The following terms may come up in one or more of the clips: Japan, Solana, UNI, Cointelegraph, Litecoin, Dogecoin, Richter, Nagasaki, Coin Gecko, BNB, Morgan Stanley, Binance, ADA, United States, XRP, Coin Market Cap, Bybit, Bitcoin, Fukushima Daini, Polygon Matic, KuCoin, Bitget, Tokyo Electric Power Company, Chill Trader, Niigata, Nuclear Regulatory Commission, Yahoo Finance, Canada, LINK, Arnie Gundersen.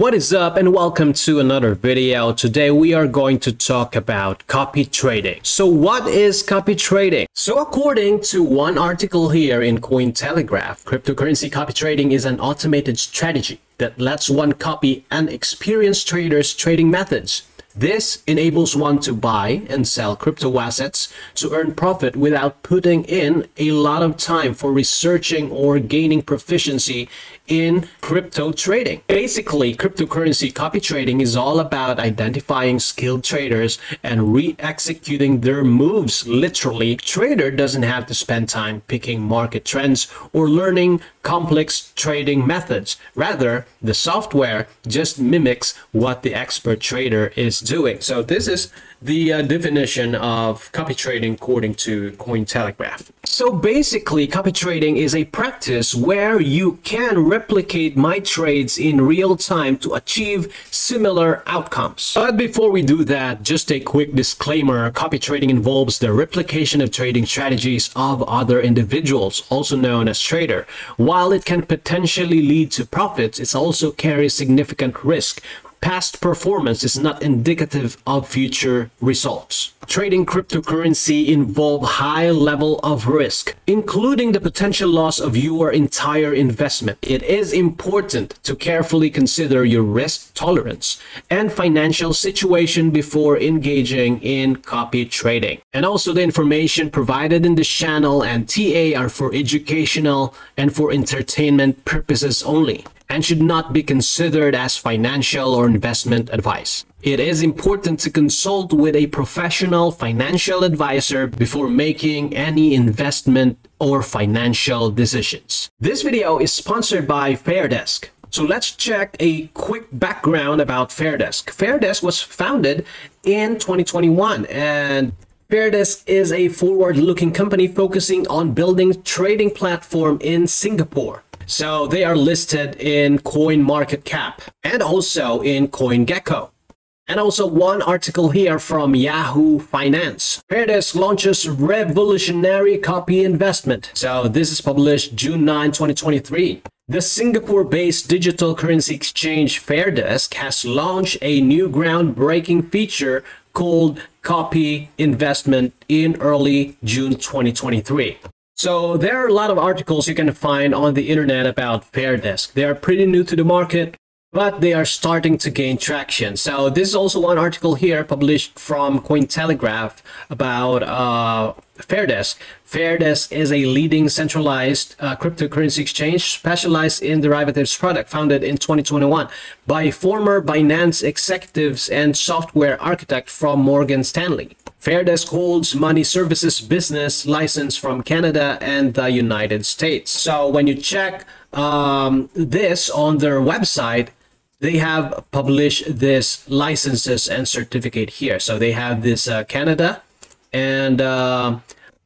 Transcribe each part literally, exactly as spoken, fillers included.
What is up and welcome to another video. Today we are going to talk about copy trading. So what is copy trading? So according to one article here in Cointelegraph, cryptocurrency copy trading is an automated strategy that lets one copy an experienced trader's trading methods. This enables one to buy and sell crypto assets to earn profit without putting in a lot of time for researching or gaining proficiency in crypto trading. Basically, cryptocurrency copy trading is all about identifying skilled traders and re-executing their moves. Literally, trader doesn't have to spend time picking market trends or learning complex trading methods. Rather, the software just mimics what the expert trader is doing. So this is the uh, definition of copy trading according to Cointelegraph. So basically, copy trading is a practice where you can replicate my trades in real time to achieve similar outcomes. But before we do that, just a quick disclaimer. Copy trading involves the replication of trading strategies of other individuals, also known as trader. While it can potentially lead to profits, it also carries significant risk. Past performance is not indicative of future results. Trading cryptocurrency involves high level of risk, including the potential loss of your entire investment. It is important to carefully consider your risk tolerance and financial situation before engaging in copy trading. And also, the information provided in this channel and T A are for educational and for entertainment purposes only, and should not be considered as financial or investment advice. It is important to consult with a professional financial advisor before making any investment or financial decisions. This video is sponsored by Fairdesk. So let's check a quick background about Fairdesk. Fairdesk was founded in twenty twenty-one, and Fairdesk is a forward-looking company focusing on building a trading platform in Singapore. So they are listed in Coin Market Cap and also in Coin Gecko. And also one article here from Yahoo Finance. Fairdesk launches revolutionary copy investment. So this is published June ninth, twenty twenty-three. The Singapore-based digital currency exchange Fairdesk has launched a new groundbreaking feature called copy investment in early June twenty twenty-three. So there are a lot of articles you can find on the internet about Fairdesk. They are pretty new to the market, but they are starting to gain traction. So this is also one article here published from Cointelegraph about uh, Fairdesk. Fairdesk is a leading centralized uh, cryptocurrency exchange specialized in derivatives product, founded in twenty twenty-one by former Binance executives and software architect from Morgan Stanley. Fairdesk holds money services business license from Canada and the United States. So when you check um, this on their website, they have published this licenses and certificate here. So they have this uh, Canada and uh,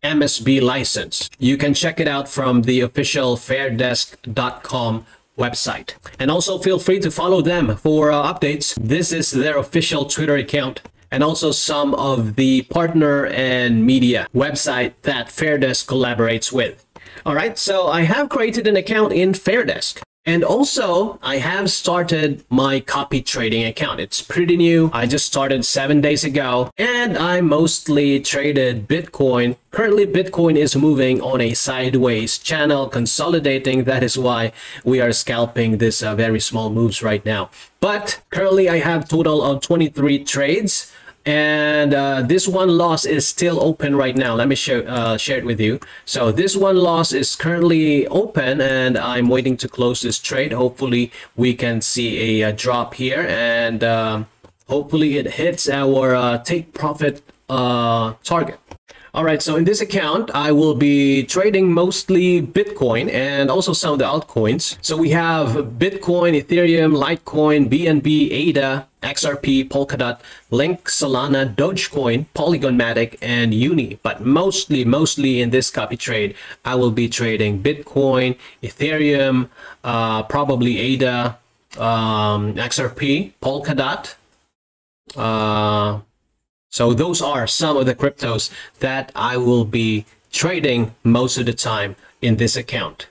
M S B license. You can check it out from the official fairdesk dot com website. And also feel free to follow them for uh, updates. This is their official Twitter account, and also some of the partner and media website that Fairdesk collaborates with. All right, so I have created an account in Fairdesk, and also I have started my copy trading account. It's pretty new. I just started seven days ago, and I mostly traded Bitcoin. Currently, Bitcoin is moving on a sideways channel, consolidating. That is why we are scalping this uh, very small moves right now. But currently, I have total of twenty-three trades. And uh, this one loss is still open right now. Let me show, uh, share it with you. So this one loss is currently open, and I'm waiting to close this trade. Hopefully we can see a, a drop here, and uh, hopefully it hits our uh, take profit uh, target. All right, so in this account, I will be trading mostly Bitcoin and also some of the altcoins. So we have Bitcoin, Ethereum, Litecoin, B N B, A D A, X R P, Polkadot, LINK, Solana, Dogecoin, Polygon Matic, and U N I. But mostly, mostly in this copy trade, I will be trading Bitcoin, Ethereum, uh, probably A D A, um, X R P, Polkadot. Uh, So those are some of the cryptos that I will be trading most of the time in this account.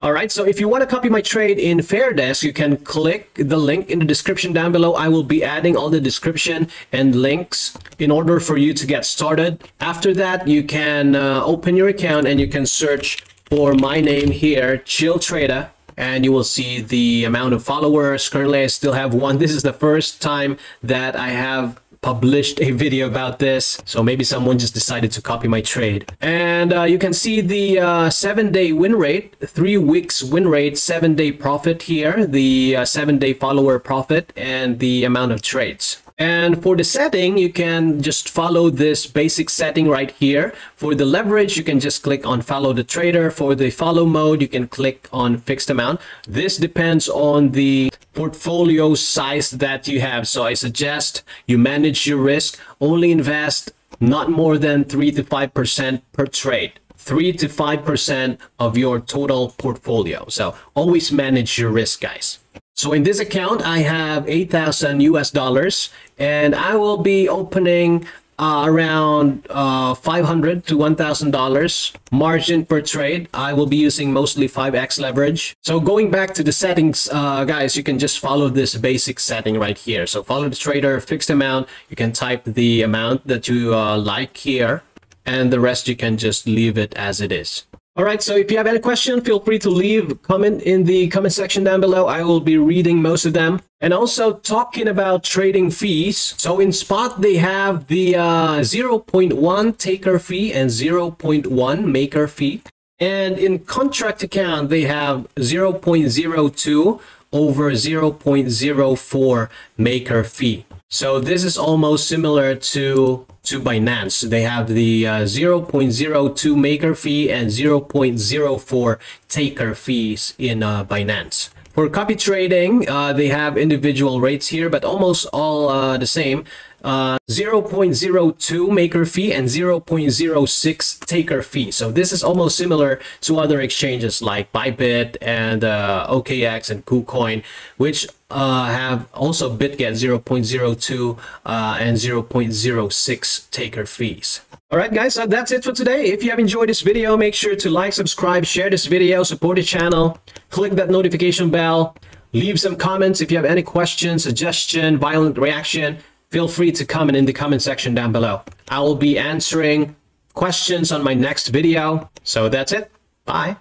All right, so if you want to copy my trade in Fairdesk, you can click the link in the description down below. I will be adding all the description and links in order for you to get started. After that, you can uh, open your account and you can search for my name here, Chill Trader, and you will see the amount of followers. Currently, I still have one. This is the first time that I have published a video about this, so maybe someone just decided to copy my trade. And uh, you can see the uh, seven day win rate, three weeks win rate, seven day profit here, the uh, seven day follower profit, and the amount of trades. And for the setting, you can just follow this basic setting right here. For the leverage, you can just click on follow the trader. For the follow mode, you can click on fixed amount. This depends on the portfolio size that you have. So I suggest you manage your risk. Only invest not more than three to five percent per trade. three to five percent of your total portfolio. So always manage your risk, guys. So in this account, I have eight thousand U S dollars, and I will be opening uh, around uh, five hundred to one thousand dollars margin per trade. I will be using mostly five X leverage. So going back to the settings, uh, guys, you can just follow this basic setting right here. So follow the trader, fixed amount. You can type the amount that you uh, like here, and the rest you can just leave it as it is. All right, so if you have any question, feel free to leave a comment in the comment section down below. I will be reading most of them. And also talking about trading fees. So in spot, they have the uh, zero point one taker fee and zero point one maker fee. And in contract account, they have zero point zero two over zero point zero four maker fee. So this is almost similar to, to Binance. They have the uh, zero point zero two maker fee and zero point zero four taker fees in uh, Binance. For copy trading, uh, they have individual rates here, but almost all uh, the same. Uh, zero point zero two maker fee and zero point zero six taker fee. So this is almost similar to other exchanges like Bybit and uh, O K X and KuCoin, which uh, have also Bitget zero point zero two uh, and zero point zero six taker fees. All right, guys, so that's it for today. If you have enjoyed this video, make sure to like, subscribe, share this video, support the channel, click that notification bell, leave some comments. If you have any questions, suggestion, violent reaction, feel free to comment in the comment section down below. I will be answering questions on my next video. So that's it. Bye.